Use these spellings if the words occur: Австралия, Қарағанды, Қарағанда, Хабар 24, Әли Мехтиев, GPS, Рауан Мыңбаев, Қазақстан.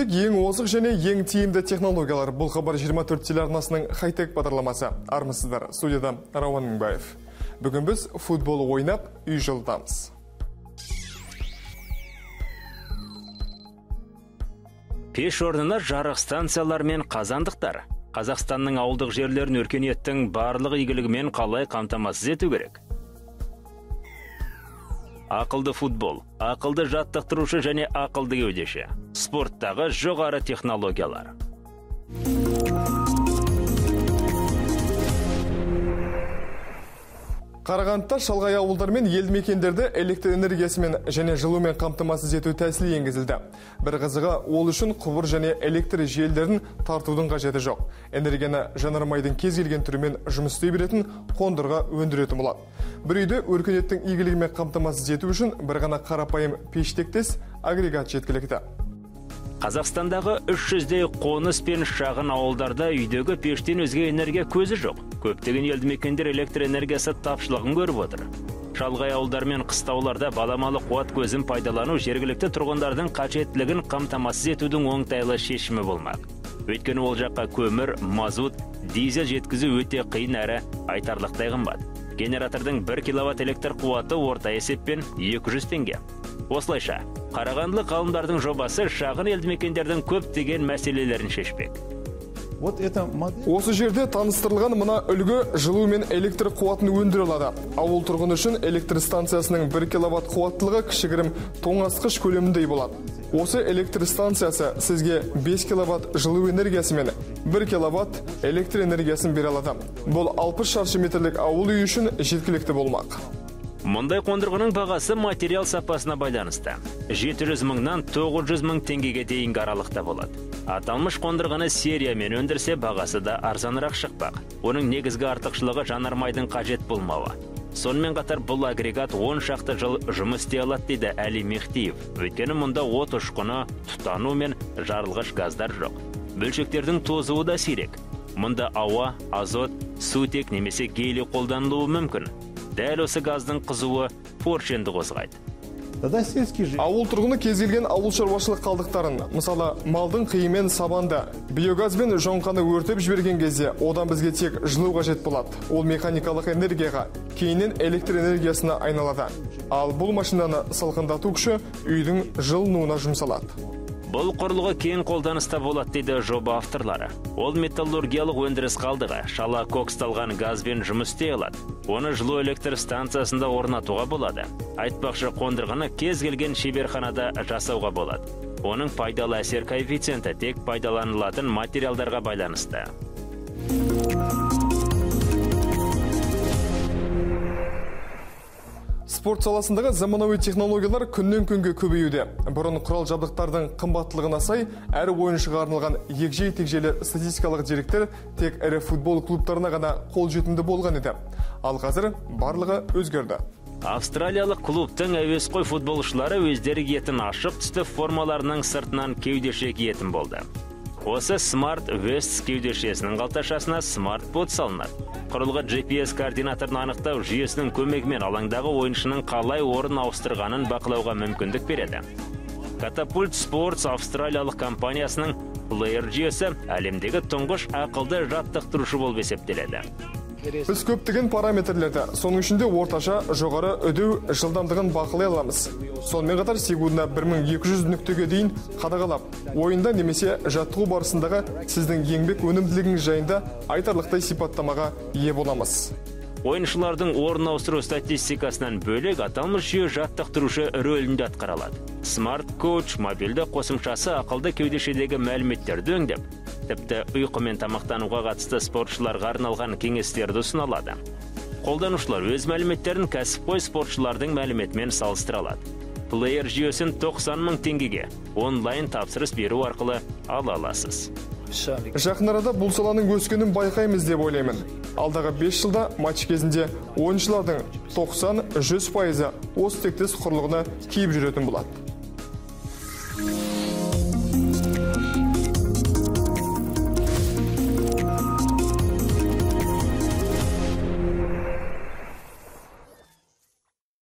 Үздік ең озық және ең тиімді технологиялар. Бұл хабар 24 телеарнасының хай-тек бағдарламасы. Армысыздар, студияда Рауан Мыңбаев. Бүгін біз футбол ойнап, үй жылытамыз. Пеш орнына жарық станциялар мен қазандықтар. Қазақстанның ауылдық жерлерін өркениеттің барлығы игілігімен қалай қамтамасыз ету керек. Ақылды футбол, ақылды жаттықтырушы және ақылды кеудеші. Спорттағы жоғары технологиялар. Қарағандыда шалғай ауылдар мен елді мекендерді электр энергиясымен және жылумен қамтамасыз ету тәсілі енгізілді. Бір қызығы ол үшін құбыр және электр желілерін тартудың қажеті жоқ. Энергияны жанармайдың кез келген түрімен жұмыс істей беретін қондырғы өндіретін болады. Бір үйді өркениеттің игілігімен қамтамасыз ету үшін бір ғана қарапайым пештектес агрегат жеткілікті. Қазақстандағы 300-дей қоныс пен шағын ауылдарда үйдегі пештен өзге энергия көзі жоқ. Көптеген елді мекендер электр энергиясы тапшылығын көріп отыр. Шалғай ауылдар мен қыстауларда баламалы қуат көзін пайдалану жергілікті тұрғындардың қажеттілігін қамтамасыз етудің оңтайлы шешімі болмақ. Өйткені ол жаққа көмір, мазут, дизель жеткізу өте қиын әрі айтарлықтай қымбат. Генератордың 1 киловатт электр қуаты орта есеппен 200 теңге. Осылайша, қарағандылық ғалымдардың жобасы шағын елді мекендердің көптеген мәселелерін шешпек. Осы жерде таныстырылған мына үлгі жылу мен электр қуатын өндіре алады. Ауыл тұрғыны үшін электр станциясының 1 киловатт қуаттылығы кішігірім тоңазытқыш көлеміндей болады. Осы электр станциясы сізге 5 киловатт жылу энергиясы мен 1 киловатт электр энергиясын бере алады. Бұл 60 шаршы метрлік ауыл үй үшін жеткілікті болмақ. Мұндай қондырғының бағасы материал сапасына байланысты. 700 мыңнан 900 мың теңгеге дейінгі аралықта болады. Аталмыш қондырғыны сериямен өндірсе, бағасы да арзанырақ шықпақ. Оның негізгі артықшылығы жанармайдың қажет болмауы. Сонымен қатар бұл агрегат 10 шақты жыл жұмыс істей алады, дейді Әли Мехтиев. Өйткені мұнда от ұшқыны, тұтану мен жарылғыш газдар жоқ. Бөлшектердің тозуы да сирек. Мұнда ауа, азот, сутек немесе гелий қолданылуы мүмкін. Дәл осы газдың қызуы поршенді қозғайды. Ауыл тұрғыны кез келген ауыл шаруашылық қалдықтарын, мысалы, малдың қиы мен сабанда, биогаз бен жоңқаны өртеп жіберген кезде одан бізге тек жылу қажет болады. Ол механикалық энергияға, кейінен электр энергиясына айналады. Ал бұл машинаны салқындату күші үйдің жылынуына жұмсалады. Бұл құрылғы кейін қолданыста болады, дейді жоба авторлары. Ол металлургиялық өндіріс қалдығы, шала коксталған газбен жұмыс істей алады. Оны жылу электр станциясында орнатуға болады. Айтпақшы, қондырғыны кез келген шеберханада жасауға болады. Оның пайдалы әсер коэффициенті тек пайдаланылатын материалдарға байланысты. Спорт саласындағы заманауи технологиялар күннен күнге көбеюде. Бұрын құрал-жабдықтардың қымбаттылығына сай, әр ойыншыға арналған егжей-тегжейлі статистикалық деректер тек ірі футбол клубтарына ғана қолжетімді болған еді. Ал қазір барлығы өзгерді. Австралиялық клубтың әуесқой футболшылары өздері киетін ашық түсті формаларының сыртынан кеудеше киетін болды. Осы Smart Vest кеудешесінің қалташасына смарт-бот салынады. Құрылғы GPS координатын анықтау жүйесінің көмегімен алаңдағы ойыншының қалай орын ауыстырғанын бақылауға мүмкіндік береді. Catapult Sports австралиялық компаниясының Player жүйесі әлемдегі тұңғыш ақылды жаттықтырушы болып есептеледі. Біз көптеген параметрлерді, соның ішінде орташа, жоғары, үдеу, жылдамдығын бақылай аламыз. Сонымен қатар секундына 1200 нүктеге дейін қадағалап, ойында немесе жаттығу барысындағы сіздің еңбек өнімділігіңіз жайында айтарлықтай сипаттамаға ие боламыз. Ойыншылардың орын ауыстыру статистикасынан бөлек аталмыш жүйе жаттықтырушы рөлінде атқарылады. Smart Coach мобильді қосымшасы ақылды кеудешедегі мәліметтерді өңдеп, тіпті ұйқы мен тамақтануға қатысты спортшыларға арналған кеңестерді ұсына алады. Қолданушылар өз мәліметтерін кәсіпқой спортшылардың мәліметімен салыстыра алады. Player жүйесін 90 мың теңгеге онлайн тапсырыс беру арқылы ала аласыз. Жақын арада бұл саланың өскенін байқаймыз деп ойлаймын. Алдағы 5 жылда матч кезінде ойыншылардың 90-100%-ы осы тектес құрылғыны киіп жүретін болады.